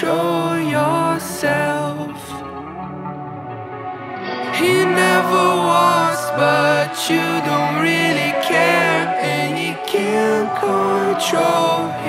control yourself. He never was, but you don't really care, and you can't control yourself.